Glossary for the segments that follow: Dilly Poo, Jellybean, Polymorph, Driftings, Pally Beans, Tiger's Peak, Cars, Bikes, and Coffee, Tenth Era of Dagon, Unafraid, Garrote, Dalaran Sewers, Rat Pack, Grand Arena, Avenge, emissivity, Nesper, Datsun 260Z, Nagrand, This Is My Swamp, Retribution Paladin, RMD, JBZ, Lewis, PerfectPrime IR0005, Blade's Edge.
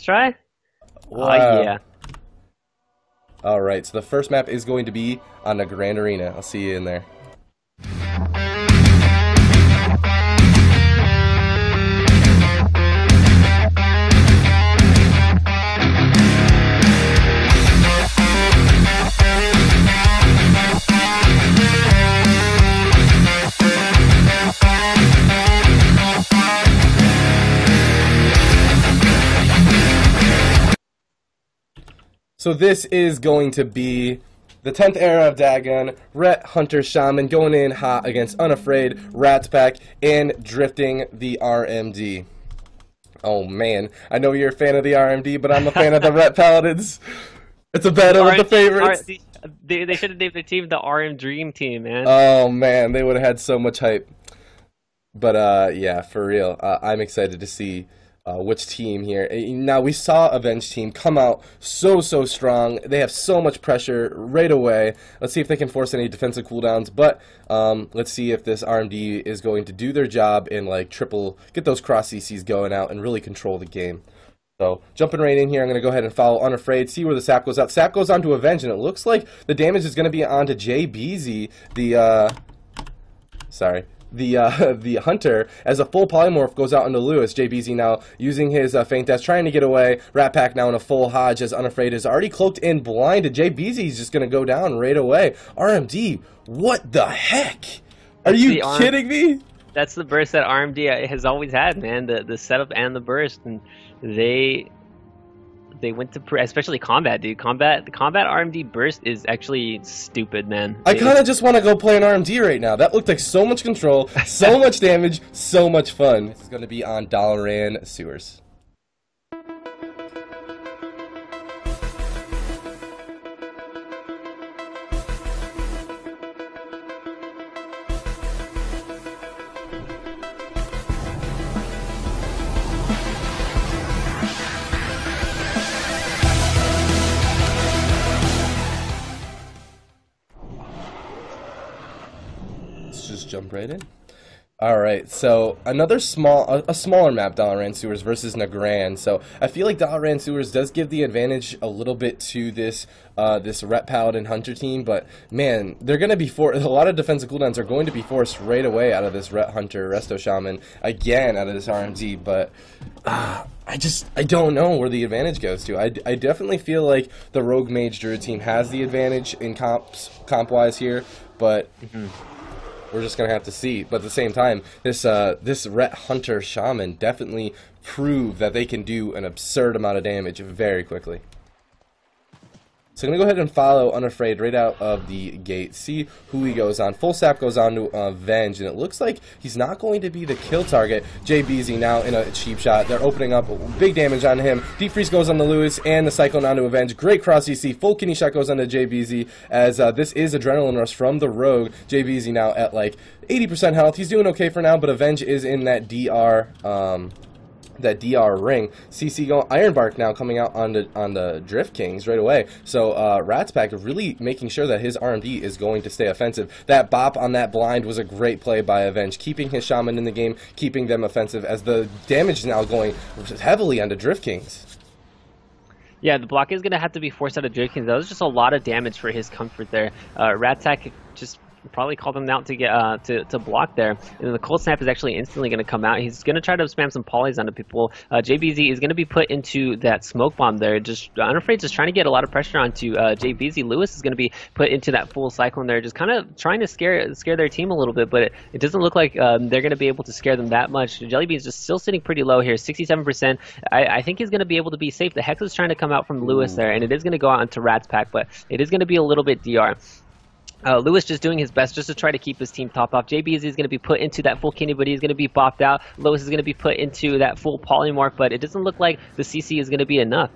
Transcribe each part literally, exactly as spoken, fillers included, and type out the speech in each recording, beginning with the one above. Try? Wow. Oh, yeah. Alright, so the first map is going to be on the Grand Arena. I'll see you in there. So this is going to be the Tenth Era of Dagon, Ret, Hunter, Shaman, going in hot against Unafraid, Rat Pack, and Drifting the R M D. Oh man, I know you're a fan of the R M D, but I'm a fan of the Ret Paladins. It's a battle with the favorites. R M D, they they should have named their team the R M Dream Team, man. Oh man, they would have had so much hype. But uh, yeah, for real, uh, I'm excited to see Uh, which team here. Now, we saw Avenge team come out so, so strong. They have so much pressure right away. Let's see if they can force any defensive cooldowns, but um, let's see if this R M D is going to do their job and, like, triple, get those cross C Cs going out and really control the game. So, jumping right in here, I'm going to go ahead and follow Unafraid, see where the sap goes out. Sap goes onto Avenge, and it looks like the damage is going to be onto J B Z, the, uh, sorry, The, uh, the Hunter, as a full polymorph goes out into Lewis. J B Z now using his uh, feint dash, trying to get away. Rat Pack now in a full hodge as Unafraid is already cloaked and blinded. J B Z is just going to go down right away. R M D, what the heck? Are that's you kidding me? That's the burst that R M D has always had, man. The the setup and the burst, and they they went to pre especially combat, dude. Combat the combat R M D burst is actually stupid, man. I kind of just want to go play an R M D right now. That looked like so much control, so much damage, so much fun. This is going to be on Dalaran Sewers. Jump right in. All right, so another small, a, a smaller map, Dalaran Sewers versus Nagrand. So I feel like Dalaran Sewers does give the advantage a little bit to this uh, this Ret Paladin Hunter team, but man, they're going to be for a lot of defensive cooldowns are going to be forced right away out of this Ret Hunter, Resto Shaman, again out of this R M D. But uh, I just I don't know where the advantage goes to. I, I definitely feel like the Rogue Mage Druid team has the advantage in comps comp wise here, but. Mm-hmm. We're just gonna have to see, but at the same time, this uh, this Ret Hunter Shaman definitely proved that they can do an absurd amount of damage very quickly. So I'm gonna go ahead and follow Unafraid right out of the gate. See who he goes on. Full sap goes on to Avenge, and it looks like he's not going to be the kill target. J B Z now in a cheap shot. They're opening up big damage on him. Deep freeze goes on to Lewis, and the cyclone on to Avenge. Great cross C C. Full kidney shot goes on to J B Z as uh, this is adrenaline rush from the rogue. J B Z now at like eighty percent health. He's doing okay for now, but Avenge is in that D R. Um, that D R ring. C C going Ironbark now coming out on the on the Driftings right away. So uh, Rat Pack really making sure that his R M D is going to stay offensive. That bop on that blind was a great play by Avenge, keeping his Shaman in the game, keeping them offensive as the damage is now going heavily onto Driftings. Yeah, the block is going to have to be forced out of Driftings. That was just a lot of damage for his comfort there. Uh, Rat Pack just probably called him out to get uh, to, to block there. And then the cold snap is actually instantly going to come out. He's going to try to spam some polys onto people. Uh, J B Z is going to be put into that smoke bomb there. Just Unafraid just trying to get a lot of pressure onto uh, J B Z. Lewis is going to be put into that full cyclone there. Just kind of trying to scare scare their team a little bit, but it, it doesn't look like um, they're going to be able to scare them that much. Jellybean is just still sitting pretty low here, sixty-seven percent. I, I think he's going to be able to be safe. The Hex is trying to come out from Lewis there, and it is going to go out onto Rat Pack, but it is going to be a little bit D R. Uh, Lewis just doing his best just to try to keep his team top off. J B Z is going to be put into that full kidney, but he's going to be bopped out. Lewis is going to be put into that full polymorph, but it doesn't look like the C C is going to be enough.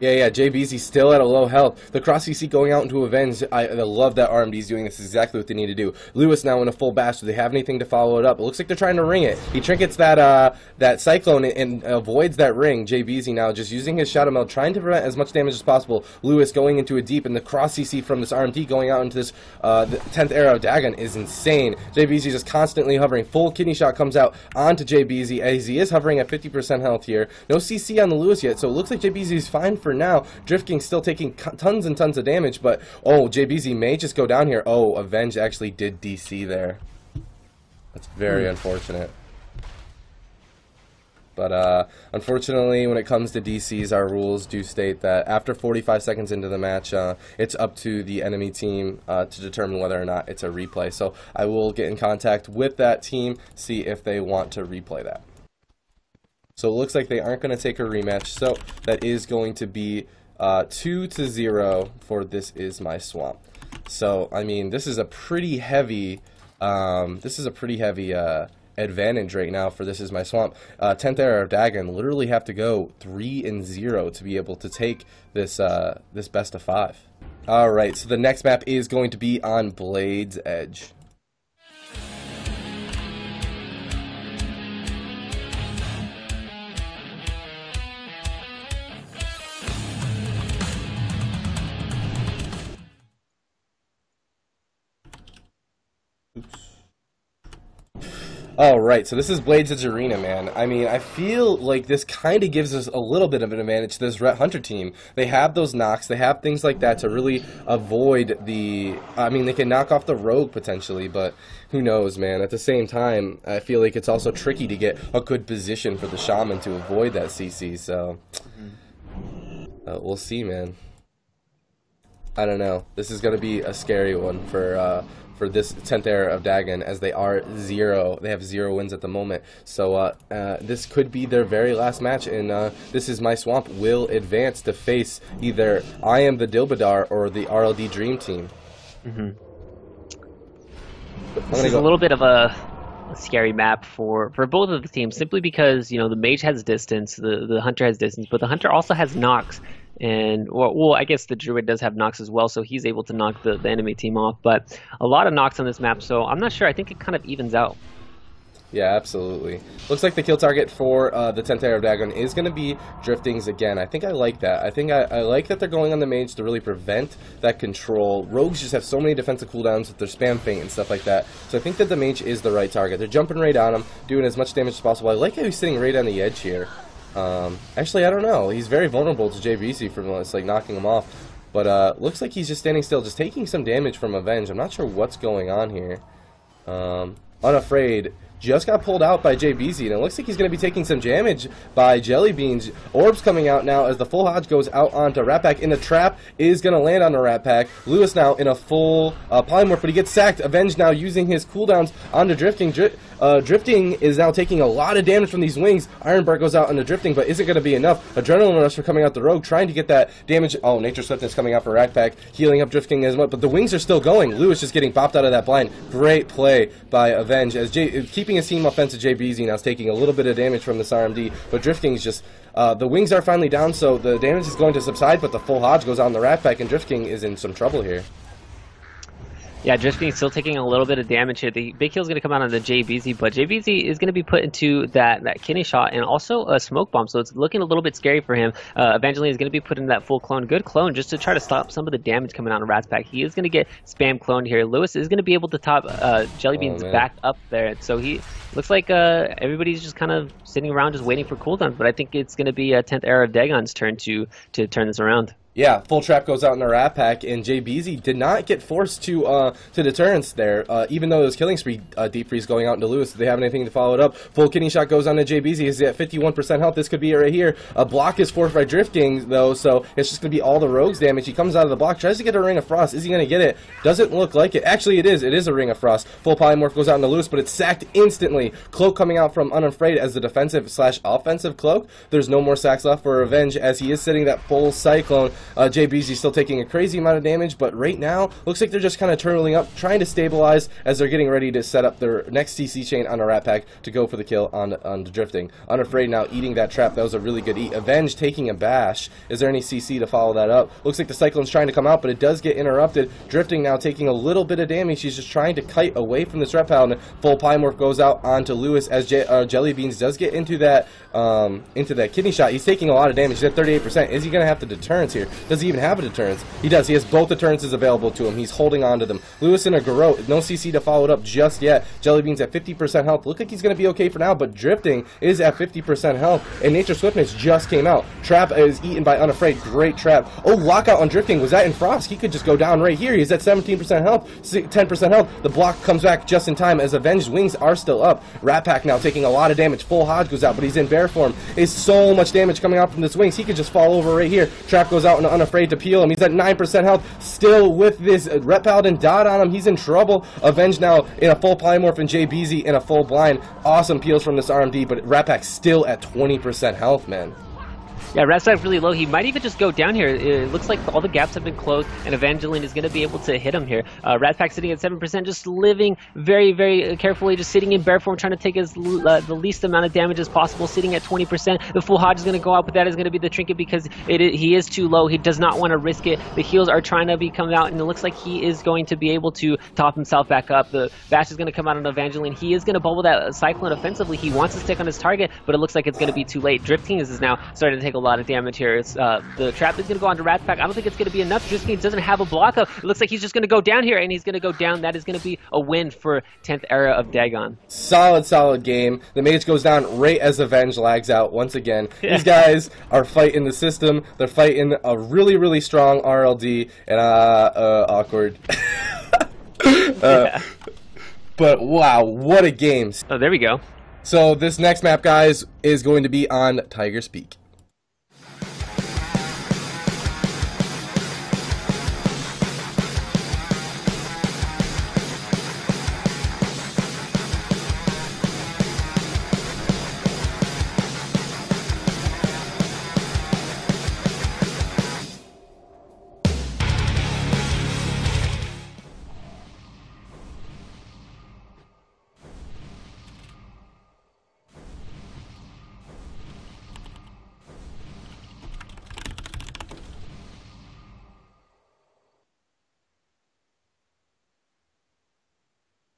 Yeah, yeah, J B Z still at a low health. The cross C C going out into Avenge, I, I love that R M D's doing this. This is exactly what they need to do. Lewis now in a full bash. Do they have anything to follow it up? It looks like they're trying to ring it. He trinkets that uh, that Cyclone and, and avoids that ring. J B Z now just using his Shadow Meld, trying to prevent as much damage as possible. Lewis going into a deep, and the cross C C from this R M D going out into this uh, the tenth Era of Dagon is insane. J B Z just constantly hovering. Full kidney shot comes out onto J B Z, as he is hovering at fifty percent health here. No C C on the Lewis yet, so it looks like J B Z is fine for now. Drifting still taking tons and tons of damage, but oh, J B Z may just go down here. Oh, Avenge actually did D C there. That's very mm. unfortunate. But uh, unfortunately, when it comes to D Cs, our rules do state that after forty-five seconds into the match, uh, it's up to the enemy team uh, to determine whether or not it's a replay. So I will get in contact with that team, see if they want to replay that. So it looks like they aren't going to take a rematch. So that is going to be uh, two to zero for This Is My Swamp. So I mean, this is a pretty heavy. Um, this is a pretty heavy. Uh, advantage right now for This Is My Swamp. uh, tenth Era of Dagon literally have to go three and zero to be able to take this uh, this best of five. Alright, so the next map is going to be on Blade's Edge. Alright, so this is Blade's Edge Arena, man. I mean, I feel like this kind of gives us a little bit of an advantage to this Ret Hunter team. They have those knocks, they have things like that to really avoid the... I mean, they can knock off the rogue, potentially, but who knows, man. At the same time, I feel like it's also tricky to get a good position for the Shaman to avoid that C C, so... Uh, we'll see, man. I don't know. This is going to be a scary one for... Uh, for this tenth Era of Dagon, as they are zero. They have zero wins at the moment. So uh, uh, this could be their very last match, and uh, This Is My Swamp will advance to face either I Am the Dilbadar or the R L D Dream Team. Mm-hmm. This is go. a little bit of a scary map for, for both of the teams, simply because, you know, the Mage has distance, the, the Hunter has distance, but the Hunter also has knocks. And, well, well, I guess the Druid does have knocks as well, so he's able to knock the, the enemy team off. But a lot of knocks on this map, so I'm not sure. I think it kind of evens out. Yeah, absolutely. Looks like the kill target for uh, the tenth Era of Dagon is going to be Driftings again. I think I like that. I think I, I like that they're going on the Mage to really prevent that control. Rogues just have so many defensive cooldowns with their spam feint and stuff like that. So I think that the Mage is the right target. They're jumping right on him, doing as much damage as possible. I like how he's sitting right on the edge here. Um, actually, I don't know. He's very vulnerable to J B C from like knocking him off, but uh, looks like he's just standing still, just taking some damage from Avenge. I'm not sure what's going on here. Um, Unafraid just got pulled out by J B Z, and it looks like he's going to be taking some damage by Jellybeans. Orbs coming out now as the full Hodge goes out onto Rat Pack, and the trap is going to land on the Rat Pack. Lewis now in a full uh, Polymorph, but he gets sacked. Avenge now using his cooldowns onto Drifting. Dri uh, Drifting is now taking a lot of damage from these wings. Ironbark goes out onto Drifting, but isn't going to be enough. Adrenaline Rush for coming out the Rogue, trying to get that damage. Oh, Nature Swiftness coming out for Rat Pack, healing up Drifting as much, but the wings are still going. Lewis just getting popped out of that blind. Great play by Avenge, as J keeping his team offensive. J B Z now is taking a little bit of damage from this R M D, but Driftings just uh, the wings are finally down, so the damage is going to subside, but the full Hodge goes on the Rat Pack, and Drifting is in some trouble here. Yeah, Drifting is still taking a little bit of damage here. The big kill is going to come out on the J B Z, but J B Z is going to be put into that, that kidney shot and also a smoke bomb, so it's looking a little bit scary for him. Uh, Evangeline is going to be put into that full clone. Good clone just to try to stop some of the damage coming out on Rat Pack. He is going to get spam cloned here. Lewis is going to be able to top uh, Jellybeans oh, back up there, so he looks like uh, everybody's just kind of sitting around just waiting for cooldowns, but I think it's going to be uh, tenth Era of Dagon's turn to, to turn this around. Yeah, full trap goes out in the Rat Pack, and J B Z did not get forced to uh, to deterrence there, uh, even though it was killing spree. Uh, deep freeze going out into Lewis. Do they have anything to follow it up? Full kidney shot goes on to J B Z. He's at fifty-one percent health. This could be it right here. A block is forced by Drifting, though, so it's just going to be all the Rogue's damage. He comes out of the block, tries to get a Ring of Frost. Is he going to get it? Doesn't look like it. Actually, it is. It is a Ring of Frost. Full Polymorph goes out into Lewis, but it's sacked instantly. Cloak coming out from Unafraid as the defensive slash offensive cloak. There's no more sacks left for Revenge, as he is sitting that full Cyclone. Uh, J B Z still taking a crazy amount of damage, but right now, looks like they're just kind of turtling up, trying to stabilize as they're getting ready to set up their next C C chain on a Rat Pack to go for the kill on, on the Drifting. Unafraid now eating that trap. That was a really good eat. Avenge taking a bash. Is there any C C to follow that up? Looks like the Cyclone's trying to come out, but it does get interrupted. Drifting now taking a little bit of damage. She's just trying to kite away from this reptile, and full Polymorph goes out onto Lewis as J uh, Jellybeans does get into that um, into that kidney shot. He's taking a lot of damage. He's at thirty-eight percent. Is he going to have the deterrence here? Does he even have a deterrence? He does. He has both deterrences available to him. He's holding on to them. Lewis and a Garrote. No C C to follow it up just yet. Jellybeans at fifty percent health. Look like he's going to be okay for now, but Drifting is at fifty percent health, and Nature Swiftness just came out. Trap is eaten by Unafraid. Great trap. Oh, lockout on Drifting. Was that in Frost? He could just go down right here. He's at seventeen percent health, ten percent health. The block comes back just in time as Avenged Wings are still up. Rat Pack now taking a lot of damage. Full Hodge goes out, but he's in bear form. There's so much damage coming out from this Wings. He could just fall over right here. Trap goes out and Unafraid to peel him. He's at nine percent health. Still with this Ret Paladin dot on him. He's in trouble. Avenged now in a full Polymorph and J B Z in a full blind. Awesome peels from this R M D, but Rat Pack still at twenty percent health, man. Yeah, Rat's really low. He might even just go down here. It looks like all the gaps have been closed, and Evangeline is going to be able to hit him here. Uh, Rat Pack sitting at seven percent, just living very, very carefully, just sitting in bear form, trying to take as, uh, the least amount of damage as possible, sitting at twenty percent. The full Hodge is going to go out, but that is going to be the trinket because it, it, he is too low. He does not want to risk it. The heals are trying to be coming out, and it looks like he is going to be able to top himself back up. The bash is going to come out on Evangeline. He is going to bubble that Cyclone offensively. He wants to stick on his target, but it looks like it's going to be too late. Drifting is now starting to take a lot of damage here. It's, uh, the trap is going to go on to Rat Pack. I don't think it's going to be enough. Drifting doesn't have a block up. It looks like he's just going to go down here, and he's going to go down. That is going to be a win for tenth Era of Dagon. Solid, solid game. The mage goes down right as Avenge lags out once again. These guys are fighting the system. They're fighting a really, really strong R L D, and uh, uh awkward. uh, yeah. But wow, what a game. Oh, there we go. So this next map, guys, is going to be on Tiger's Peak.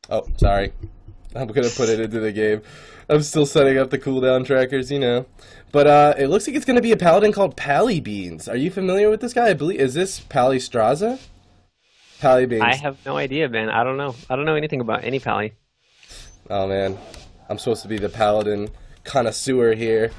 Oh, sorry. I'm going to put it into the game. I'm still setting up the cooldown trackers, you know. But uh, it looks like it's going to be a paladin called Pally Beans. Are you familiar with this guy? I believe Is this Pally Straza? Pally Beans. I have no idea, man. I don't know. I don't know anything about any Pally. Oh, man. I'm supposed to be the paladin connoisseur here.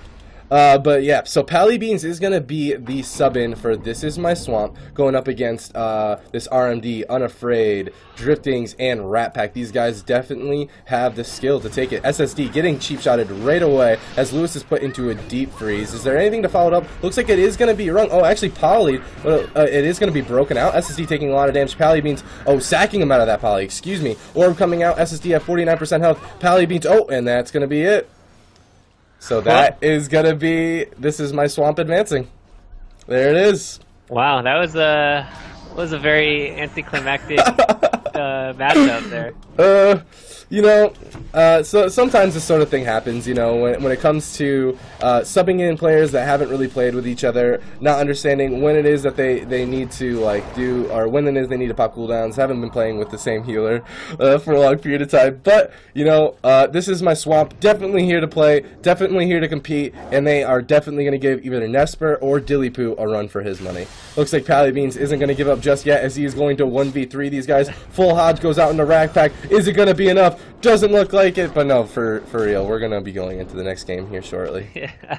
Uh, but yeah, so Pally Beans is going to be the sub-in for This Is My Swamp, going up against uh, this R M D, Unafraid, Driftings, and Rat Pack. These guys definitely have the skill to take it. S S D getting cheap-shotted right away as Lewis is put into a deep freeze. Is there anything to follow it up? Looks like it is going to be rung. Oh, actually, Pally, uh, uh, it is going to be broken out. S S D taking a lot of damage. Pally Beans, oh, sacking him out of that Pally, excuse me. Orb coming out, S S D at forty-nine percent health. Pally Beans, oh, and that's going to be it. So that huh? is gonna be This Is My Swamp advancing. There it is. Wow, that was a was a very anticlimactic uh, matchup there. Uh, you know, uh, so sometimes this sort of thing happens. You know, when when it comes to uh, subbing in players that haven't really played with each other, not understanding when it is that they they need to like do or when it is they need to pop cooldowns, haven't been playing with the same healer uh, for a long period of time. But you know, uh, This Is My Swamp. Definitely here to play. Definitely here to compete. And they are definitely going to give either Nesper or Dilly Poo a run for his money. Looks like Pally Beans isn't going to give up just yet as he is going to one v three these guys. Full Hodge goes out in the Rat Pack. Is it going to be enough? Doesn't look like it, but no, for for real, we're gonna be going into the next game here shortly. Yeah.